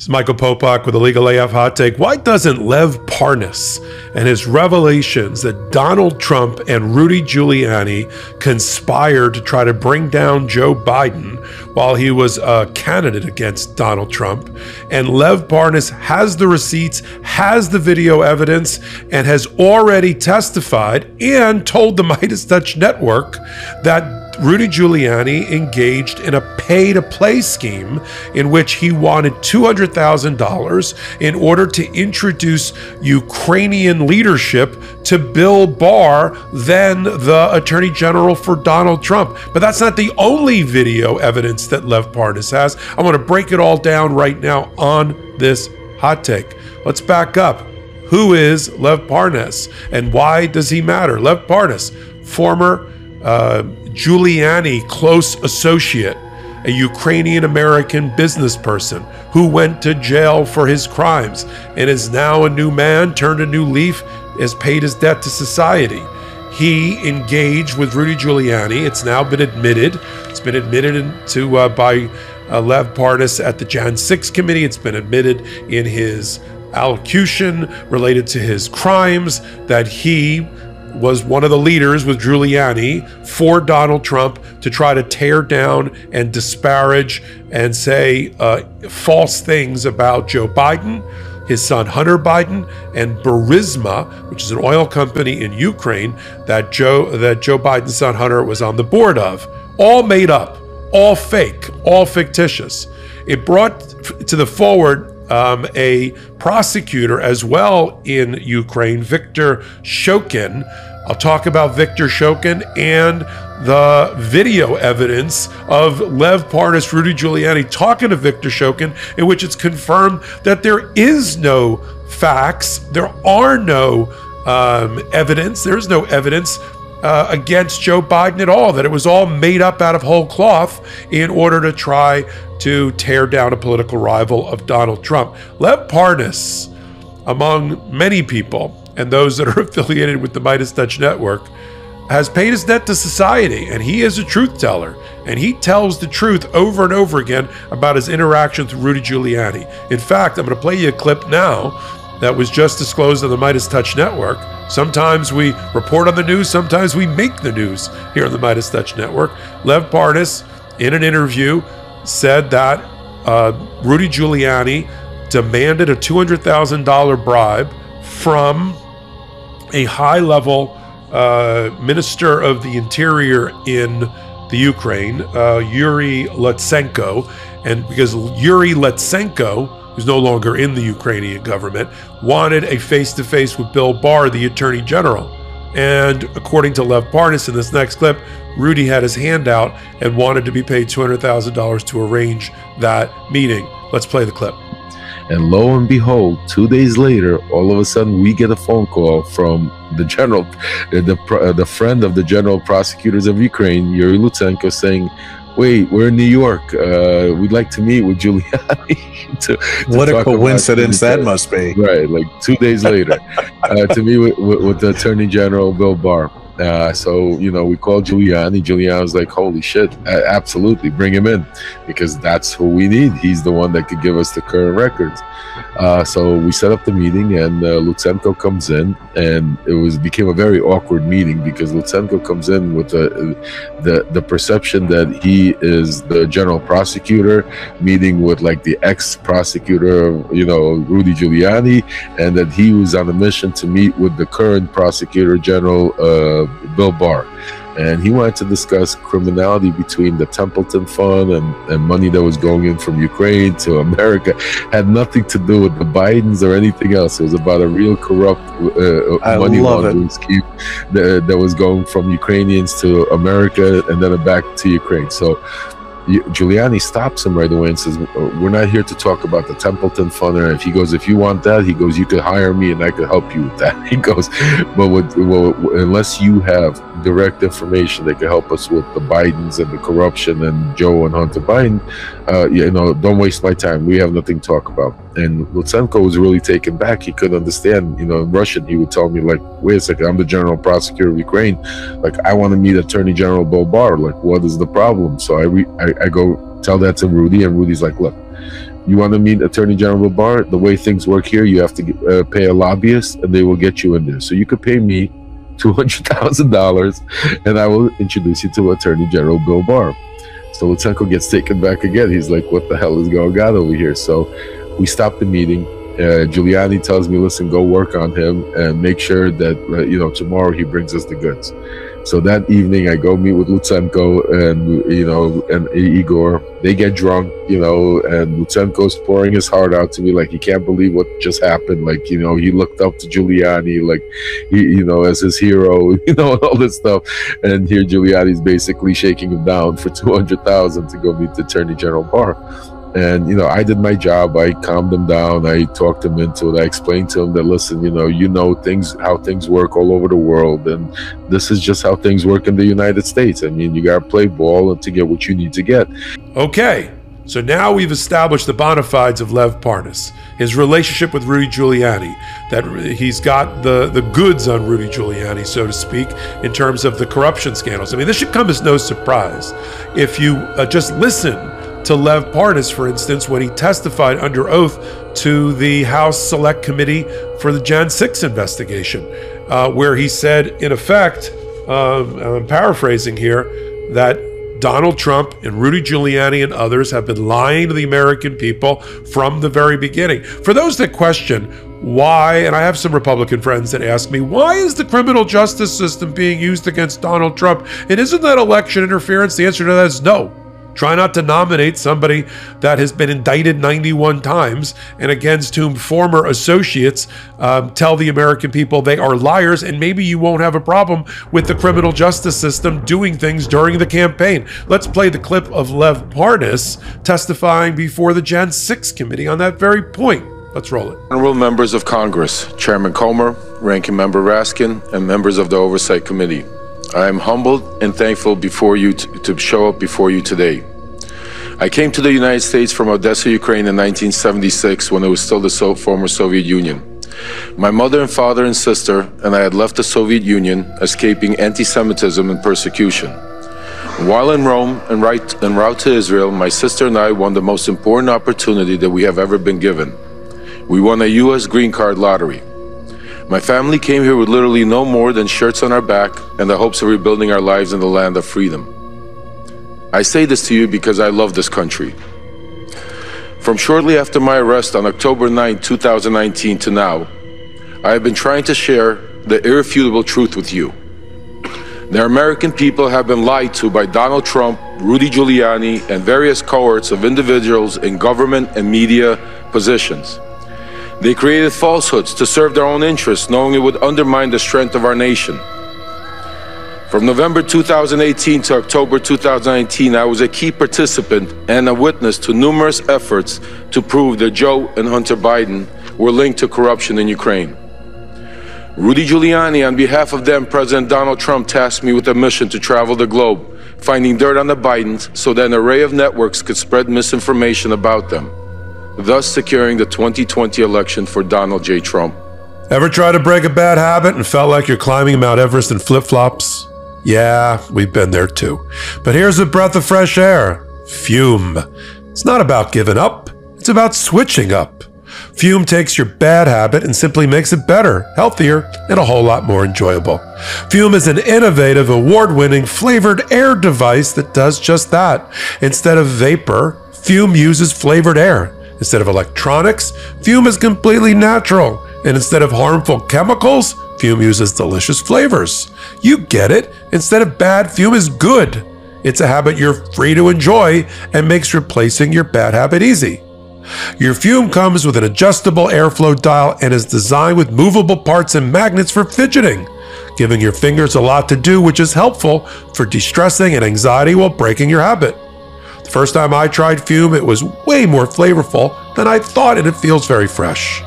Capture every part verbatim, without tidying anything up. It's Michael Popak with a Legal A F Hot Take. Why doesn't Lev Parnas and his revelations that Donald Trump and Rudy Giuliani conspired to try to bring down Joe Biden while he was a candidate against Donald Trump, and Lev Parnas has the receipts, has the video evidence, and has already testified and told the Midas Touch Network that Rudy Giuliani engaged in a pay-to-play scheme in which he wanted two hundred thousand dollars in order to introduce Ukrainian leadership to Bill Barr, then the Attorney General for Donald Trump. But that's not the only video evidence that Lev Parnas has. I want to break it all down right now on this hot take. Let's back up. Who is Lev Parnas and why does he matter? Lev Parnas, former uh, Giuliani close associate, a Ukrainian-American business person who went to jail for his crimes and is now a new man, turned a new leaf, has paid his debt to society. He engaged with Rudy Giuliani. It's now been admitted. It's been admitted into, uh, by uh, Lev Parnas at the Jan six committee. It's been admitted in his allocution related to his crimes that he was one of the leaders with Giuliani for Donald Trump to try to tear down and disparage and say uh, false things about Joe Biden, his son Hunter Biden, and Burisma, which is an oil company in Ukraine that Joe, that Joe Biden's son Hunter was on the board of. All made up, all fake, all fictitious. It brought to the forward Um, a prosecutor as well in Ukraine, Viktor Shokin. I'll talk about Viktor Shokin and the video evidence of Lev Parnas, Rudy Giuliani talking to Viktor Shokin, in which it's confirmed that there is no facts, there are no um, evidence, there is no evidence Uh, against Joe Biden at all, that it was all made up out of whole cloth in order to try to tear down a political rival of Donald Trump. Lev Parnas, among many people and those that are affiliated with the Midas Touch Network, has paid his debt to society, and he is a truth teller, and he tells the truth over and over again about his interactions with Rudy Giuliani. In fact, I'm going to play you a clip now that was just disclosed on the Midas Touch Network. Sometimes we report on the news, sometimes we make the news here on the Midas Touch Network. Lev Parnas, in an interview, said that uh, Rudy Giuliani demanded a two hundred thousand dollars bribe from a high-level uh, Minister of the Interior in the Ukraine, uh, Yuri Lutsenko, and because Yuri Lutsenko, who's no longer in the Ukrainian government, wanted a face-to-face with Bill Barr, the Attorney General. And according to Lev Parnas in this next clip, Rudy had his hand out and wanted to be paid two hundred thousand dollars to arrange that meeting. Let's play the clip. And lo and behold, two days later, all of a sudden, we get a phone call from the general, the, the friend of the general prosecutors of Ukraine, Yuri Lutsenko, saying, wait, we're in New York. Uh, we'd like to meet with Giuliani. to, to what a coincidence that must be. Right, like two days later, uh, to meet with, with, with the Attorney General, Bill Barr. Uh, so, you know, we called Giuliani. Giuliani was like, holy shit, uh, absolutely, bring him in, because that's who we need. He's the one that could give us the current records. Uh, so we set up the meeting, and uh, Lutsenko comes in, and it was became a very awkward meeting, because Lutsenko comes in with the, the, the perception that he is the general prosecutor meeting with like the ex-prosecutor, you know, Rudy Giuliani, and that he was on a mission to meet with the current prosecutor general, uh, Bill Barr, and he wanted to discuss criminality between the Templeton Fund and, and money that was going in from Ukraine to America. Had nothing to do with the Bidens or anything else. It was about a real corrupt uh, money laundering scheme that, that was going from Ukrainians to America and then back to Ukraine. So Giuliani stops him right away and says, we're not here to talk about the Templeton Fund. If he goes, if you want that, he goes, you could hire me and I could help you with that. He goes, but with, well, unless you have direct information that could help us with the Bidens and the corruption and Joe and Hunter Biden, uh, you know, don't waste my time. We have nothing to talk about. And Lutsenko was really taken back. He couldn't understand, you know, in Russian, he would tell me like, wait a second, I'm the general prosecutor of Ukraine. Like, I want to meet Attorney General Bill Barr. Like, what is the problem? So I, re I, I go tell that to Rudy, and Rudy's like, look, You want to meet Attorney General Barr? The way things work here, you have to get, uh, pay a lobbyist, and they will get you in there. So you could pay me two hundred thousand dollars, and I will introduce you to Attorney General Bill Barr. So Lutsenko gets taken back again. He's like, what the hell is going on over here? So we stop the meeting. Uh, Giuliani tells me, listen, go work on him and make sure that, uh, you know, tomorrow he brings us the goods. So that evening I go meet with Lutsenko and, you know, and Igor. They get drunk, you know, and Lutsenko's pouring his heart out to me like he can't believe what just happened. Like, you know, he looked up to Giuliani, like, he, you know, as his hero, you know, and all this stuff. And here Giuliani's basically shaking him down for two hundred thousand to go meet the Attorney General Barr. And, you know, I did my job. I calmed them down. I talked them into it. I explained to them that, listen, you know, you know things, how things work all over the world. And this is just how things work in the United States. I mean, you got to play ball and to get what you need to get. Okay. So now we've established the bona fides of Lev Parnas, his relationship with Rudy Giuliani, that he's got the, the goods on Rudy Giuliani, so to speak, in terms of the corruption scandals. I mean, this should come as no surprise. If you uh, just listen to Lev Parnas, for instance, when he testified under oath to the House Select Committee for the Jan six investigation, uh, where he said, in effect, um, I'm paraphrasing here, that Donald Trump and Rudy Giuliani and others have been lying to the American people from the very beginning. For those that question why, and I have some Republican friends that ask me, why is the criminal justice system being used against Donald Trump? And isn't that election interference? The answer to that is no. Try not to nominate somebody that has been indicted ninety-one times and against whom former associates um, tell the American people they are liars, and maybe you won't have a problem with the criminal justice system doing things during the campaign. Let's play the clip of Lev Parnas testifying before the Jan six committee on that very point. Let's roll it. Honorable members of Congress, Chairman Comer, Ranking Member Raskin, and members of the Oversight Committee. I am humbled and thankful before you to, to show up before you today. I came to the United States from Odessa, Ukraine in nineteen seventy-six when it was still the so former Soviet Union. My mother and father and sister and I had left the Soviet Union, escaping anti-Semitism and persecution. While in Rome and right, en route to Israel, my sister and I won the most important opportunity that we have ever been given. We won a U S green card lottery. My family came here with literally no more than shirts on our back and the hopes of rebuilding our lives in the land of freedom. I say this to you because I love this country. From shortly after my arrest on October ninth, two thousand nineteen to now, I have been trying to share the irrefutable truth with you. The American people have been lied to by Donald Trump, Rudy Giuliani, and various cohorts of individuals in government and media positions. They created falsehoods to serve their own interests, knowing it would undermine the strength of our nation. From November two thousand eighteen to October two thousand nineteen, I was a key participant and a witness to numerous efforts to prove that Joe and Hunter Biden were linked to corruption in Ukraine. Rudy Giuliani, on behalf of then President Donald Trump, tasked me with a mission to travel the globe, finding dirt on the Bidens so that an array of networks could spread misinformation about them, thus securing the twenty twenty election for Donald J. Trump. Ever try to break a bad habit and felt like you're climbing Mount Everest in flip-flops? Yeah, we've been there too. But here's a breath of fresh air. Fume. It's not about giving up. It's about switching up. Fume takes your bad habit and simply makes it better, healthier, and a whole lot more enjoyable. Fume is an innovative, award-winning, flavored air device that does just that. Instead of vapor, Fume uses flavored air. Instead of electronics, Fume is completely natural. And instead of harmful chemicals, Fume uses delicious flavors. You get it. Instead of bad, Fume is good. It's a habit you're free to enjoy and makes replacing your bad habit easy. Your Fume comes with an adjustable airflow dial and is designed with movable parts and magnets for fidgeting, giving your fingers a lot to do, which is helpful for de-stressing and anxiety while breaking your habit. First time I tried Fume, it was way more flavorful than I thought, and it feels very fresh.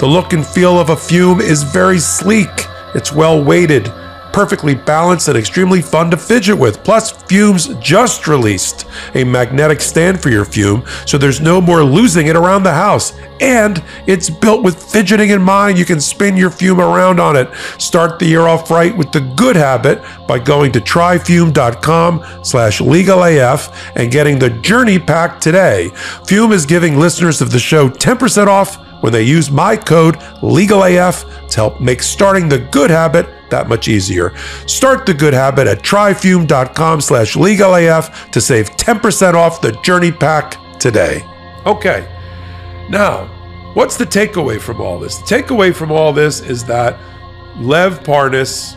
The look and feel of a Fume is very sleek. It's well weighted, perfectly balanced and extremely fun to fidget with. Plus, Fume's just released a magnetic stand for your Fume, so there's no more losing it around the house. And it's built with fidgeting in mind. You can spin your Fume around on it. Start the year off right with the good habit by going to try fume dot com slash legal A F and getting the Journey Pack today. Fume is giving listeners of the show ten percent off when they use my code legal A F to help make starting the good habit that much easier. Start the good habit at try fume dot com slash legal A F to save ten percent off the Journey Pack today. Okay, now, what's the takeaway from all this? The takeaway from all this is that Lev Parnas,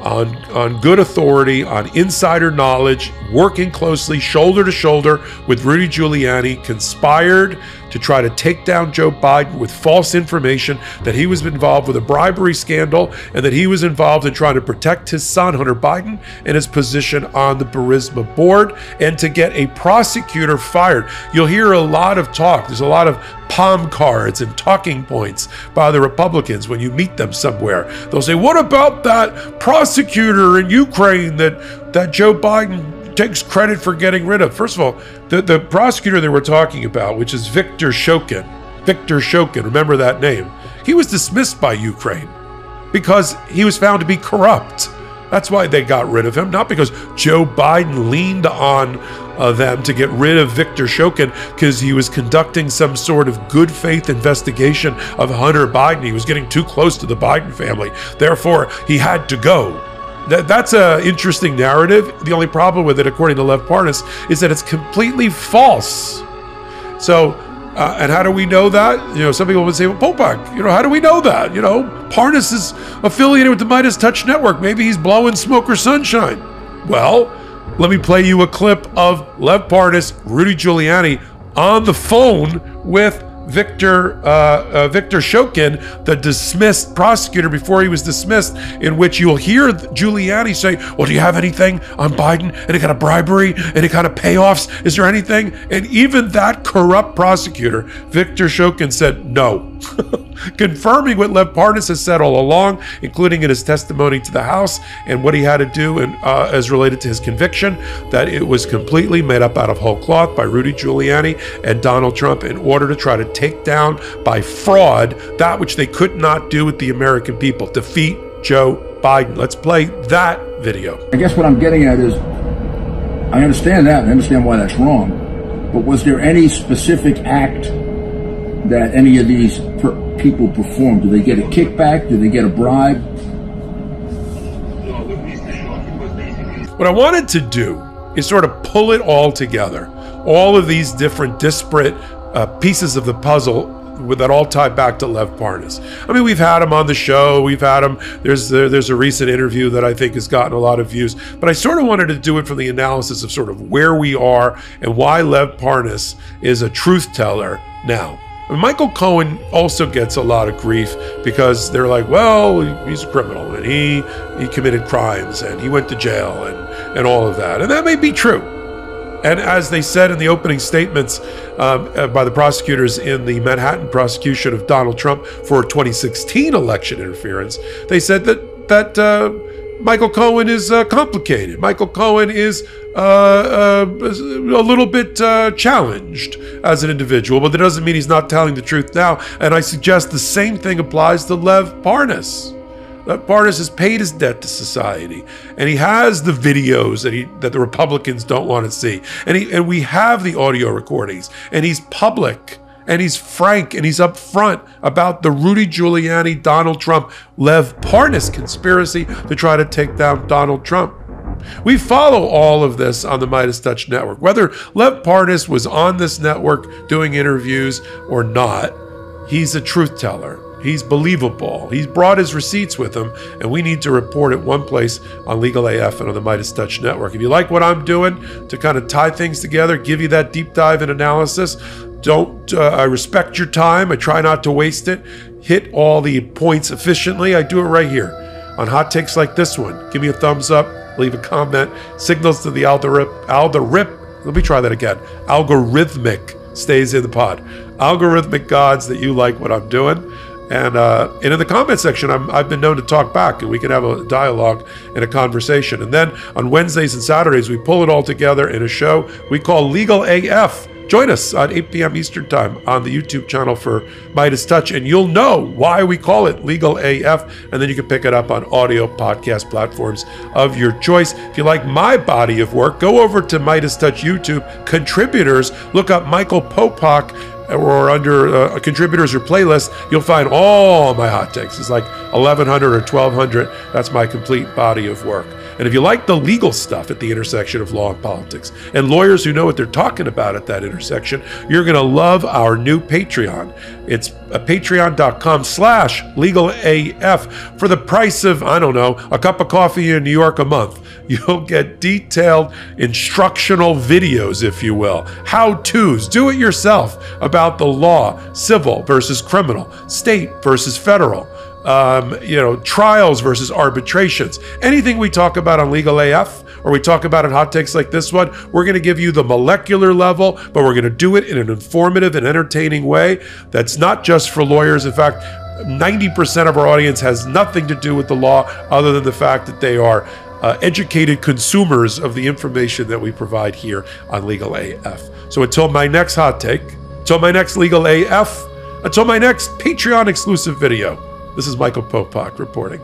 on, on good authority, on insider knowledge, working closely, shoulder to shoulder with Rudy Giuliani, conspired to try to take down Joe Biden with false information that he was involved with a bribery scandal and that he was involved in trying to protect his son, Hunter Biden, and his position on the Burisma board, and to get a prosecutor fired. You'll hear a lot of talk. There's a lot of palm cards and talking points by the Republicans when you meet them somewhere. They'll say, what about that prosecutor in Ukraine that, that Joe Biden takes credit for getting rid of? First of all, the, the prosecutor that we're talking about, which is Viktor Shokin, Viktor Shokin, remember that name, he was dismissed by Ukraine because he was found to be corrupt. That's why they got rid of him, not because Joe Biden leaned on uh, them to get rid of Viktor Shokin because he was conducting some sort of good faith investigation of Hunter Biden. He was getting too close to the Biden family. Therefore, he had to go. That's an interesting narrative. The only problem with it, according to Lev Parnas, is that it's completely false. So, uh, and how do we know that? You know, some people would say, well, Popak, you know, how do we know that? You know, Parnas is affiliated with the Midas Touch Network. Maybe he's blowing smoke or sunshine. Well, let me play you a clip of Lev Parnas, Rudy Giuliani, on the phone with Viktor uh, uh, Viktor Shokin, the dismissed prosecutor, before he was dismissed, in which you'll hear Giuliani say, well, do you have anything on Biden? Any kind of bribery? Any kind of payoffs? Is there anything? And even that corrupt prosecutor, Viktor Shokin, said no. Confirming what Lev Parnas has said all along, including in his testimony to the House and what he had to do and uh, as related to his conviction, that it was completely made up out of whole cloth by Rudy Giuliani and Donald Trump in order to try to take down by fraud that which they could not do with the American people, defeat Joe Biden. Let's play that video. I guess what I'm getting at is, I understand that, I understand why that's wrong, but was there any specific act that any of these per people performed? Do they get a kickback? Do they get a bribe? What I wanted to do is sort of pull it all together, all of these different disparate uh, pieces of the puzzle that all tie back to Lev Parnas. I mean, we've had him on the show. We've had him. There's there's a recent interview that I think has gotten a lot of views. But I sort of wanted to do it from the analysis of sort of where we are and why Lev Parnas is a truth teller now. Michael Cohen also gets a lot of grief because they're like, well, he's a criminal and he he committed crimes and he went to jail and, and all of that. And that may be true. And as they said in the opening statements um, by the prosecutors in the Manhattan prosecution of Donald Trump for twenty sixteen election interference, they said that, that uh, Michael Cohen is uh, complicated. Michael Cohen is Uh, uh, a little bit uh, challenged as an individual, but that doesn't mean he's not telling the truth now. And I suggest the same thing applies to Lev Parnas. Lev Parnas has paid his debt to society, and he has the videos that he that the Republicans don't want to see, and he and we have the audio recordings, and he's public, and he's frank, and he's upfront about the Rudy Giuliani, Donald Trump, Lev Parnas conspiracy to try to take down Donald Trump. We follow all of this on the Midas Touch Network. Whether Lev Parnas was on this network doing interviews or not, he's a truth teller. He's believable. He's brought his receipts with him, and we need to report at one place on Legal A F and on the Midas Touch Network. If you like what I'm doing to kind of tie things together, give you that deep dive and analysis, don't, uh, I respect your time. I try not to waste it. Hit all the points efficiently. I do it right here on hot takes like this one. Give me a thumbs up. Leave a comment. Signals to the algorithmic, let me try that again, algorithmic stays in the pod. Algorithmic gods that you like what I'm doing. And uh, and in the comment section, I'm, I've been known to talk back, and we can have a dialogue and a conversation. And then on Wednesdays and Saturdays, we pull it all together in a show we call Legal A F. Join us at eight p.m. Eastern Time on the YouTube channel for Midas Touch, and you'll know why we call it Legal A F, and then you can pick it up on audio podcast platforms of your choice. If you like my body of work, go over to Midas Touch YouTube contributors, look up Michael Popak, or under uh, contributors or playlists, you'll find all my hot takes. It's like eleven hundred or twelve hundred. That's my complete body of work. And if you like the legal stuff at the intersection of law and politics, and lawyers who know what they're talking about at that intersection, you're going to love our new Patreon. It's patreon.com slash legalaf. For the price of, I don't know, a cup of coffee in New York a month, you'll get detailed instructional videos, if you will, how-tos, do it yourself, about the law, civil versus criminal, state versus federal, Um, you know, trials versus arbitrations. Anything we talk about on Legal A F, or we talk about in hot takes like this one, we're going to give you the molecular level, but we're going to do it in an informative and entertaining way that's not just for lawyers. In fact, ninety percent of our audience has nothing to do with the law other than the fact that they are uh, educated consumers of the information that we provide here on Legal A F. So until my next hot take, until my next Legal A F, until my next Patreon exclusive video, this is Michael Popak reporting.